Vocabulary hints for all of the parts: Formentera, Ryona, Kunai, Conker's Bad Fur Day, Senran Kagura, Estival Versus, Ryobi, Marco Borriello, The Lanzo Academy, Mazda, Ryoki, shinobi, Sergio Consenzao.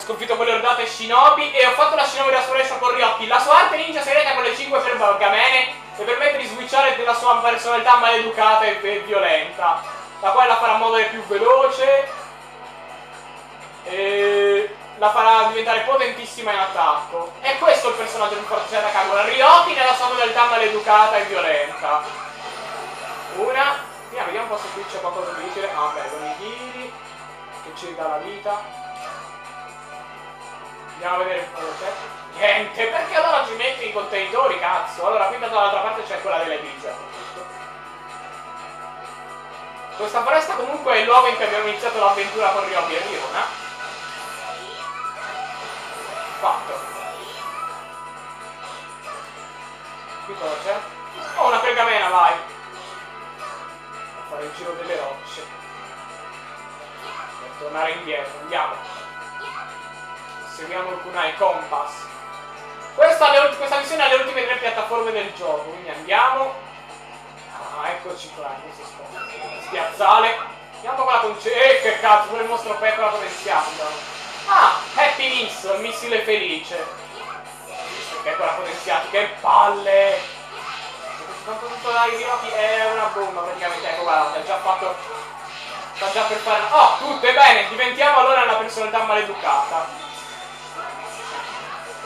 Ho sconfitto quelle ordate shinobi e ho fatto la shinobi della sua con Ryoki, la sua arte ninja segreta con le 5 pergamene che permette di switchare della sua personalità maleducata e violenta, la quale la farà muovere più veloce e la farà diventare potentissima in attacco. E questo è il personaggio più forte da Kagura, Ryoki nella sua modalità maleducata e violenta. Vediamo un po' se qui c'è qualcosa di utile. Ah beh, con i tiri che ci dà la vita. Andiamo a vedere cosa c'è. Niente, perché allora ci metti i contenitori, cazzo? Allora qui dall'altra parte c'è quella delle pizze. Questa foresta comunque è il luogo in cui abbiamo iniziato l'avventura con Ryobi e Ryona. Fatto. Qui cosa c'è? Oh, una pergamena, vai! A fare il giro delle rocce. Per tornare indietro, andiamo. Seguiamo il Kunai Compass. Questa missione ha le ultime 3 piattaforme del gioco, quindi andiamo. Ah, eccoci qua, questo spazio. Spiazzale. Andiamo con la che cazzo, pure il mostro pecora come schiaccia. Ah, Happy Miss, il missile felice. Pecora come schiaccia, che palle! Tutto dai Ryoki è una bomba praticamente, ecco guarda, è già fatto. Sta già per fare. Oh, tutto è bene, diventiamo allora una personalità maleducata.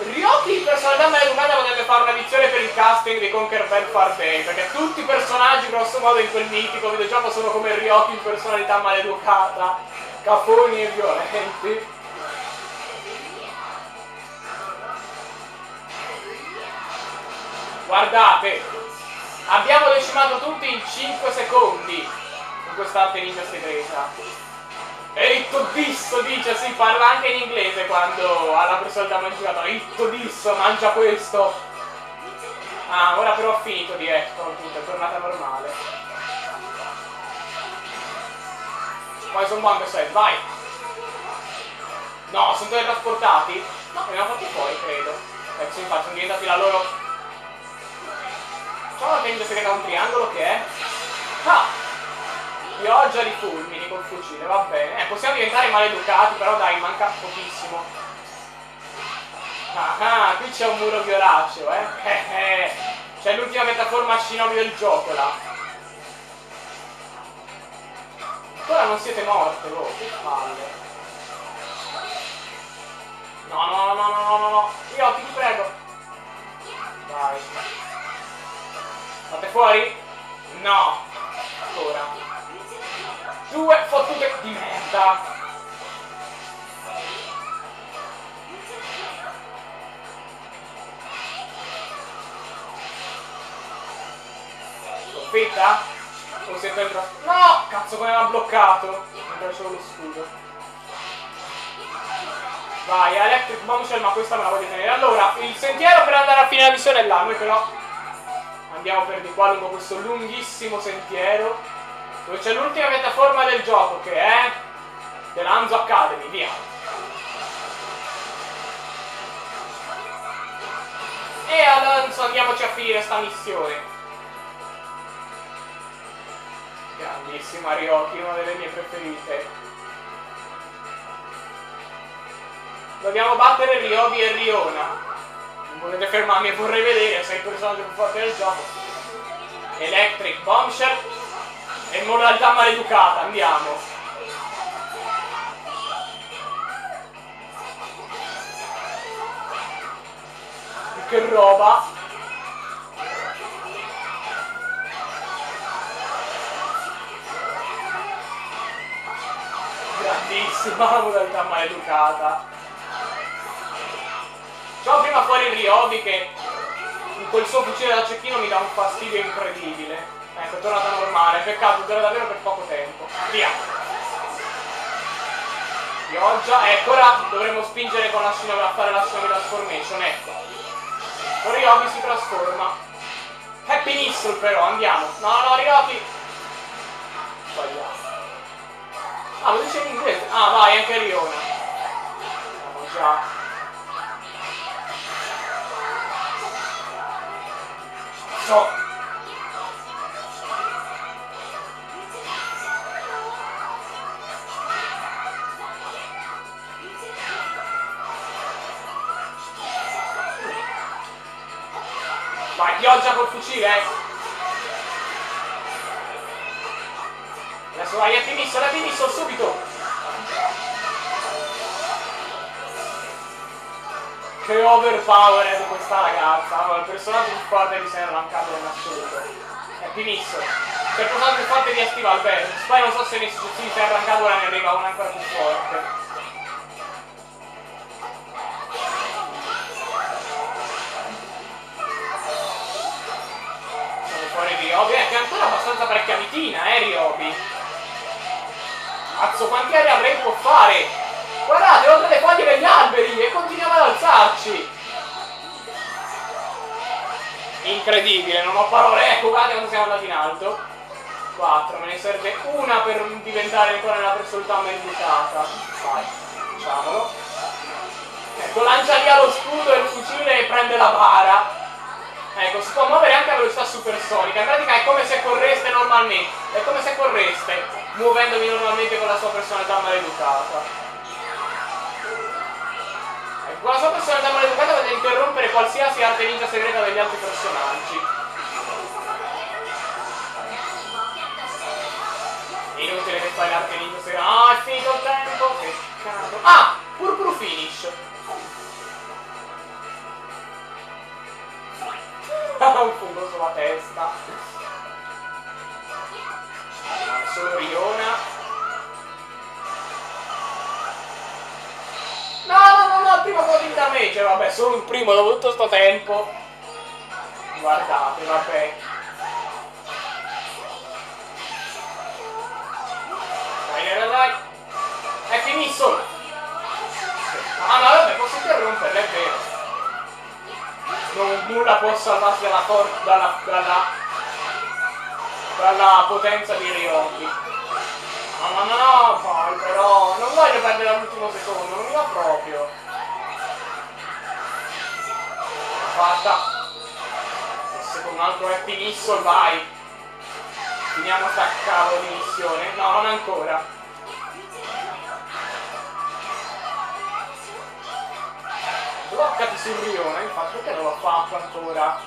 Ryoki, personalità maleducata, potrebbe fare una missione per il casting di Conker's Bad Fur Day, perché tutti i personaggi grosso modo in quel mitico videogioco sono come Ryoki in personalità maleducata, cafoni e violenti. Guardate, abbiamo decimato tutti in 5 secondi con quest'arte ninja segreta. E il todisso dice, si parla anche in inglese quando alla personalità mangiata, il todisso mangia questo. Ah, ora però ho finito di ecco, tutto, è tornata normale. Poi sono buono questo, vai! No, sono teletrasportati? No, ne hanno fatti fuori, credo. Ecco, infatti sono diventati la loro. C'è una tenda segreta un triangolo che è. Ah! Pioggia di fulmini col fucile, va bene. Possiamo diventare maleducati, però dai, manca pochissimo. Ah, qui c'è un muro violaceo, C'è l'ultima piattaforma shinobi del gioco, là. Ancora non siete morte, voi, che palle. No. Io ti prego. Vai. Fate fuori? No. Ancora. 2 fottute di merda. Sconfitta? O si è perduto? No! Cazzo come l'ha bloccato! Entra solo lo scudo. Vai, Electric Bombshell, ma questa me la voglio tenere. Allora, il sentiero per andare a finire la missione è là, noi però andiamo per di qua lungo questo lunghissimo sentiero. Dove c'è l'ultima piattaforma del gioco che è The Lanzo Academy, via! E adesso andiamoci a finire sta missione. Grandissima Ryoki, una delle mie preferite. Dobbiamo battere Ryobi e Ryona. Non volete fermarmi e vorrei vedere se è il personaggio più forte del gioco. Electric Bombshell. È modalità maleducata, andiamo. Che roba. Grandissima modalità maleducata. C'ho prima fuori Ryobi che col suo fucile da cecchino mi dà un fastidio incredibile. Ecco, è tornata normale, peccato, dura davvero per poco tempo. Via! Pioggia, ecco, ora dovremmo spingere con la shinobi a fare la shinobi transformation, ecco. Con Ryobi si trasforma. Happy Missile però, andiamo. No, Ryobi! Sbagliato. Ah, lo dice in inglese. Ah, vai, anche Ryona. Siamo già. So. Vai Chioggia col fucile, Adesso vai a Timisso subito. Che overpower di questa ragazza. Allora, il personaggio più forte mi sembra mancato in assoluto. Timisso, per personaggio più forte di Estival, bene. Poi non so se mi si è arrancato, ora ne arriva una ancora più forte. Ryobi che è ancora abbastanza parecchia mitina, Ryobi. Mazzo, quanti aria avrei può fare? Guardate, oltre le foglie degli alberi e continuiamo ad alzarci. Incredibile, non ho parole, ecco, guardate quando siamo andati in alto. 4, me ne serve una per diventare ancora una personalità meritata. Vai, facciamolo. Ecco, lancia via lo scudo e il fucile prende la bara. Ecco, si può muovere anche a velocità supersonica, in pratica è come se correste normalmente, è come se correste muovendomi normalmente con la sua personalità maleducata. Ecco, con la sua personalità maleducata potete interrompere qualsiasi arte ninja segreta degli altri personaggi. Inutile che fai l'arte ninja segreta. Ah, è finito il tempo, che cazzo. Ah, purpur finish. Un fungo sulla testa. Solo Ryona. No, prima con il damage, vabbè, solo il primo, dopo tutto sto tempo. Guardate, vabbè. Dai. È finito. Ah no, vabbè, posso interromperla, è vero. Non nulla può salvarsi dalla potenza di Ryobi. No, vai però, non voglio perdere all'ultimo secondo, non mi va proprio. Fatta. Se con un altro happy missile, vai. Finiamo sta cavolo di missione. No, non ancora. Bloccati sul Ryona, infatti perché non l'ho fatto ancora?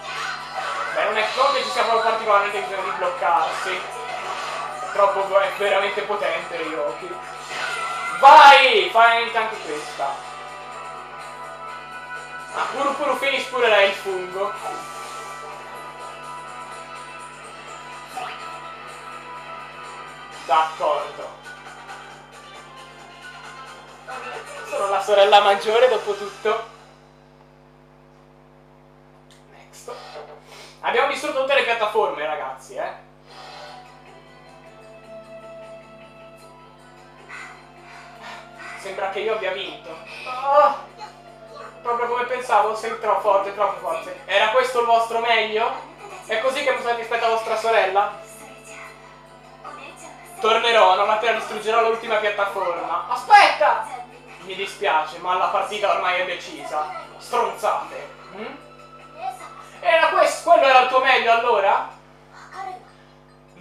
Beh, non è che ci sia proprio particolarmente bisogno di bloccarsi. Troppo, è veramente potente Ryoki. Vai! Fai anche questa. Ah, pur finish pure lei il fungo. D'accordo. Sono la sorella maggiore dopo tutto. Abbiamo distrutto tutte le piattaforme, ragazzi, Sembra che io abbia vinto. Oh, proprio come pensavo, sei troppo forte. Era questo il vostro meglio? È così che mi state rispetto a vostra sorella? Tornerò, non appena distruggerò l'ultima piattaforma. Aspetta! Mi dispiace, ma la partita ormai è decisa. Stronzate. Era questo? Quello era il tuo meglio allora?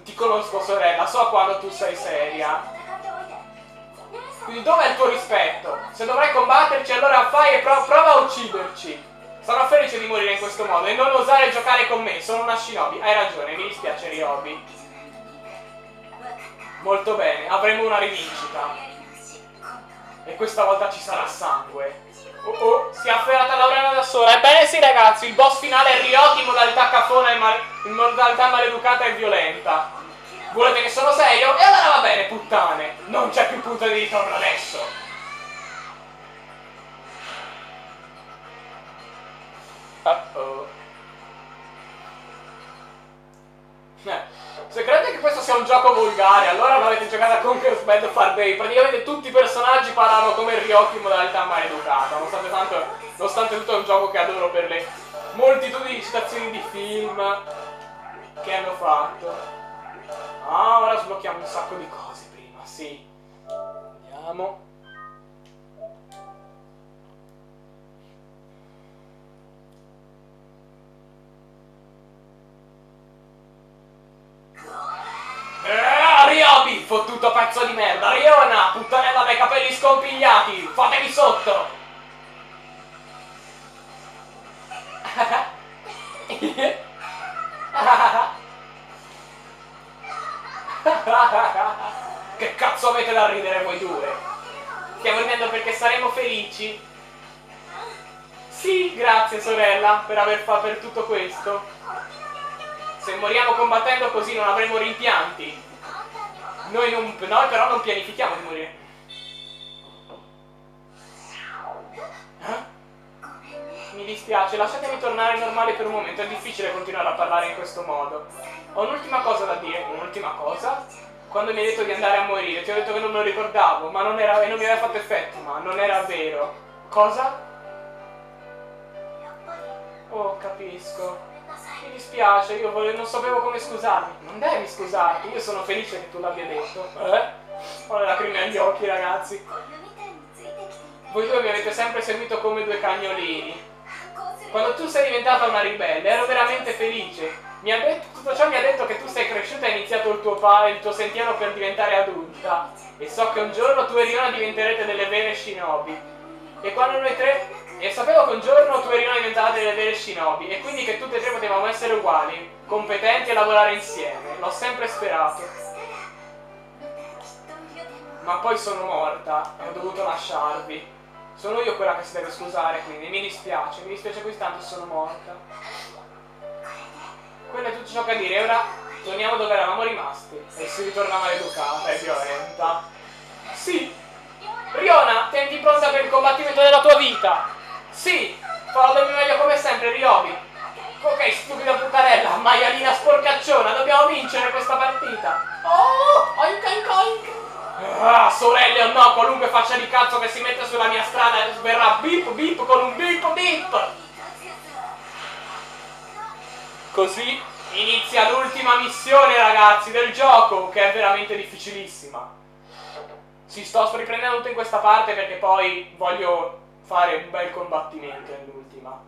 Ti conosco sorella, so quando tu sei seria. Quindi dov'è il tuo rispetto? Se dovrai combatterci allora fai e prova a ucciderci. Sarò felice di morire in questo modo e non osare giocare con me, sono una shinobi. Hai ragione, mi dispiace Ryobi. Molto bene, avremo una rivincita. E questa volta ci sarà sangue. Si è afferrata Laureana da sola. Ebbene sì ragazzi, il boss finale è Ryoki in modalità cafona e maleducata e violenta. Volete che sono serio? E allora va bene, puttane. Non c'è più punto di ritorno adesso. Se credete che questo sia un gioco volgare, allora non avete giocato a Conker's Bad Fur Day. Praticamente tutti i personaggi parlano come Ryoki in modalità maleducata, nonostante tutto è un gioco che adoro per le moltitudini di citazioni di film che hanno fatto. Ah, ora sblocchiamo un sacco di cose prima, sì. Vediamo. Ryobi, fottuto pezzo di merda. Ryona, puttanella dai capelli scompigliati. Fatemi sotto. volete da ridere voi due. Stiamo ridendo perché saremo felici. Sì, grazie sorella per aver fatto per tutto questo. Se moriamo combattendo così non avremo rimpianti. Noi però non pianifichiamo di morire. Mi dispiace, lasciatemi tornare normale per un momento, è difficile continuare a parlare in questo modo. Ho un'ultima cosa da dire, un'ultima cosa? Quando mi hai detto di andare a morire, ti ho detto che non me lo ricordavo, ma non era, e non mi aveva fatto effetto, ma non era vero. Cosa? Oh, capisco. Mi dispiace, io non sapevo come scusarmi. Non devi scusarti, io sono felice che tu l'abbia detto. Ho le lacrime agli occhi, ragazzi. Voi due mi avete sempre seguito come due cagnolini. Quando tu sei diventata una ribelle, ero veramente felice. Tutto ciò mi ha detto che tu sei cresciuta e hai iniziato il tuo sentiero per diventare adulta. E so che un giorno tu e Ryona diventerete delle vere shinobi. E sapevo che un giorno tu e Ryona diventate delle vere shinobi. E quindi che tutte e tre potevamo essere uguali, competenti e lavorare insieme. L'ho sempre sperato. Ma poi sono morta e ho dovuto lasciarvi. Sono io quella che si deve scusare, quindi mi dispiace così tanto, sono morta. Quello è tutto ciò che dire, ora torniamo dove eravamo rimasti. E si ritorna maleducata e violenta. Sì! Ryona, tenti pronta per il combattimento della tua vita! Sì! Farò del mio meglio come sempre, Ryobi! Ok, stupida puttarella, maialina sporcacciona, dobbiamo vincere questa partita! Oh! Oink oink oink! Ah, sorelle o no, qualunque faccia di cazzo che si mette sulla mia strada verrà bip bip con un bip bip! Così inizia l'ultima missione, ragazzi, del gioco, che è veramente difficilissima. Sto riprendendo tutto in questa parte perché poi voglio fare un bel combattimento nell'ultima.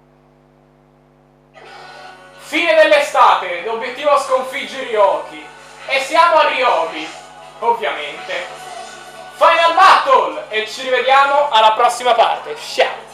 Fine dell'estate, l'obiettivo sconfigge Ryoki. E siamo a Ryobi, ovviamente. Final Battle! E ci rivediamo alla prossima parte. Ciao!